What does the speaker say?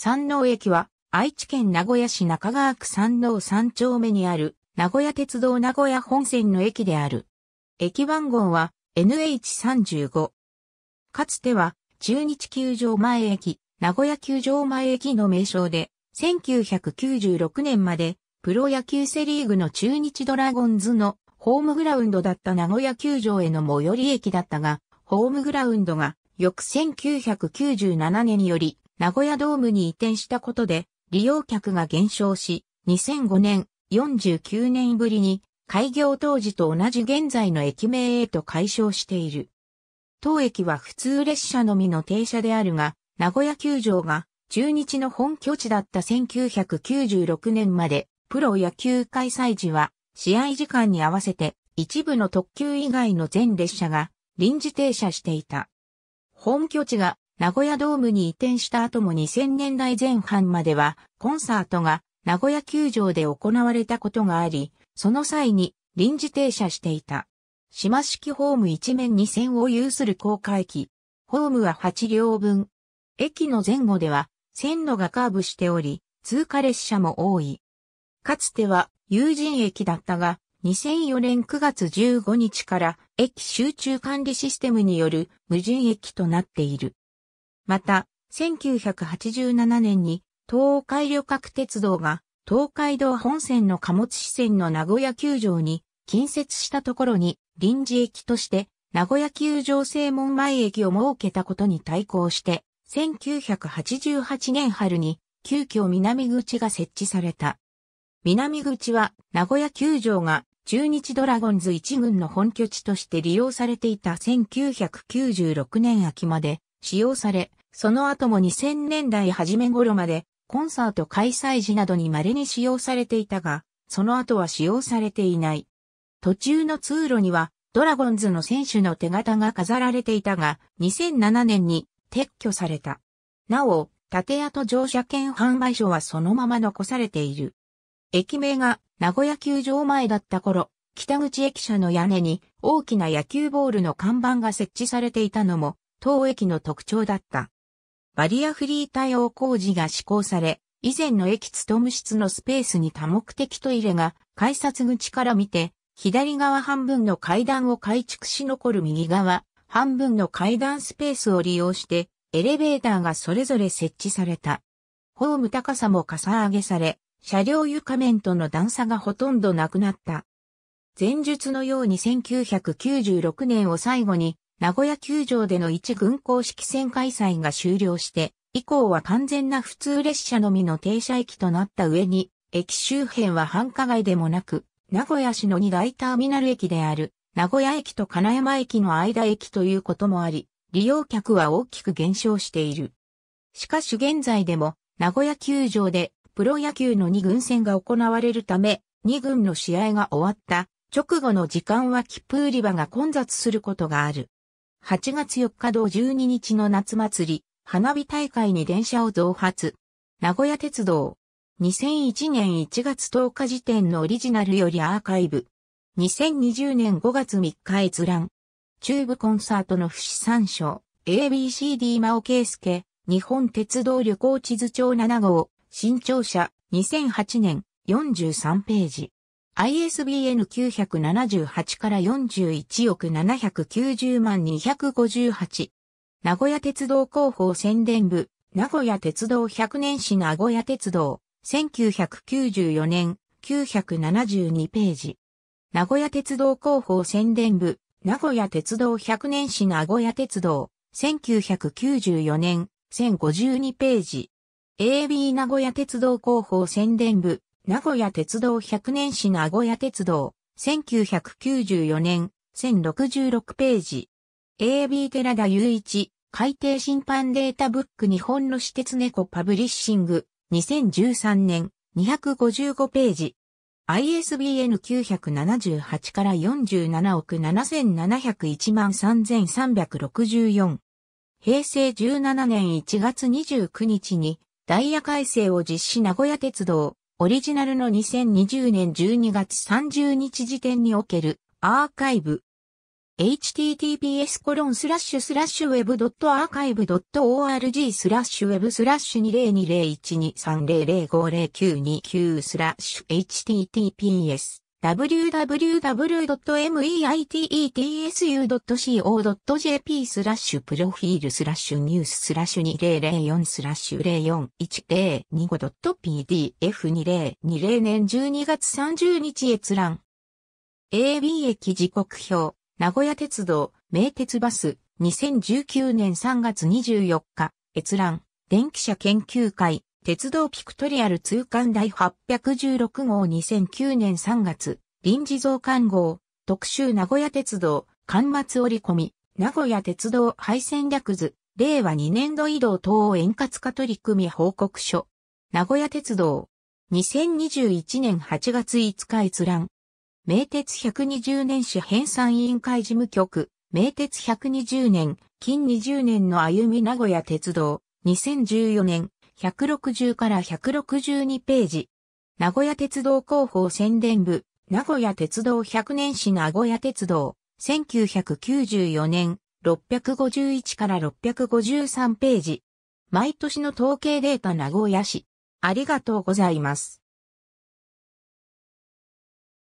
山王駅は愛知県名古屋市中川区山王3丁目にある名古屋鉄道名古屋本線の駅である。駅番号は NH35。かつては中日球場前駅、名古屋球場前駅の名称で、1996年までプロ野球セリーグの中日ドラゴンズのホームグラウンドだった名古屋球場への最寄り駅だったが、ホームグラウンドが翌1997年より名古屋ドームに移転したことで利用客が減少し、2005年49年ぶりに開業当時と同じ現在の駅名へと改称している。当駅は普通列車のみの停車であるが、名古屋球場が中日の本拠地だった1996年まで、プロ野球開催時は、試合時間に合わせて、一部の特急以外の全列車が臨時停車していた。本拠地が名古屋ドームに移転した後も2000年代前半までは、コンサートが名古屋球場で行われたことがあり、その際に臨時停車していた。島式ホーム一面に線を有する高架駅。ホームは8両分。駅の前後では、線路がカーブしており、通過列車も多い。かつては有人駅だったが、2004年9月15日から駅集中管理システムによる無人駅となっている。また、1987年に東海旅客鉄道が東海道本線の貨物支線の名古屋球場に近接したところに臨時駅として名古屋球場正門前駅を設けたことに対抗して、1988年春に急遽南口が設置された。南口は名古屋球場が中日ドラゴンズ1軍の本拠地として利用されていた1996年秋まで使用され、その後も2000年代初め頃までコンサート開催時などに稀に使用されていたが、その後は使用されていない。途中の通路にはドラゴンズの選手の手形が飾られていたが、2007年に撤去された。なお、建屋と乗車券販売所はそのまま残されている。駅名が名古屋球場前だった頃、北口駅舎の屋根に大きな野球ボールの看板が設置されていたのも、当駅の特徴だった。バリアフリー対応工事が施行され、以前の駅務室のスペースに多目的トイレが改札口から見て、左側半分の階段を改築し残る右側、半分の階段スペースを利用して、エレベーターがそれぞれ設置された。ホーム高さもかさ上げされ、車両床面との段差がほとんどなくなった。前述のように1996年を最後に、名古屋球場での一軍公式戦開催が終了して、以降は完全な普通列車のみの停車駅となった上に、駅周辺は繁華街でもなく、名古屋市の2大ターミナル駅である。名古屋駅と金山駅の間駅ということもあり、利用客は大きく減少している。しかし現在でも、名古屋球場でプロ野球の2軍戦が行われるため、2軍の試合が終わった直後の時間は切符売り場が混雑することがある。8月4日同12日の夏祭り、花火大会に電車を増発。名古屋鉄道。2001年1月10日時点のオリジナルよりアーカイブ。2020年5月3日閲覧。TUBEコンサートの不死参照。ABCD 真尾圭介。日本鉄道旅行地図帳7号。新潮社。2008年43ページ。ISBN 978から41億790万258。名古屋鉄道広報宣伝部。名古屋鉄道100年史名古屋鉄道。1994年972ページ。名古屋鉄道広報宣伝部、名古屋鉄道100年史名古屋鉄道、1994年、1052ページ。AB 名古屋鉄道広報宣伝部、名古屋鉄道100年史名古屋鉄道、1994年、1066ページ。AB 寺田雄一、海底審判データブック日本の私鉄猫パブリッシング、2013年、255ページ。ISBN 978から47億7701万3364。平成17年1月29日にダイヤ改正を実施名古屋鉄道オリジナルの2020年12月30日時点におけるアーカイブ。https://www.meitsuitpsu.co.jp/プロフィール/news/004/2020-0425.pdf2020年12月30日閲覧。AB 駅時刻表。名古屋鉄道、名鉄バス、2019年3月24日、閲覧、電気車研究会、鉄道ピクトリアル通貫第816号2009年3月、臨時増刊号、特集名古屋鉄道、巻末折り込み、名古屋鉄道廃線略図、令和2年度移動等円滑化取り組み報告書。名古屋鉄道、2021年8月5日閲覧。名鉄120年史編纂委員会事務局、名鉄120年、近20年の歩み名古屋鉄道、2014年、160から162ページ。名古屋鉄道広報宣伝部、名古屋鉄道100年史名古屋鉄道、1994年、651から653ページ。毎年の統計データ名古屋市。ありがとうございます。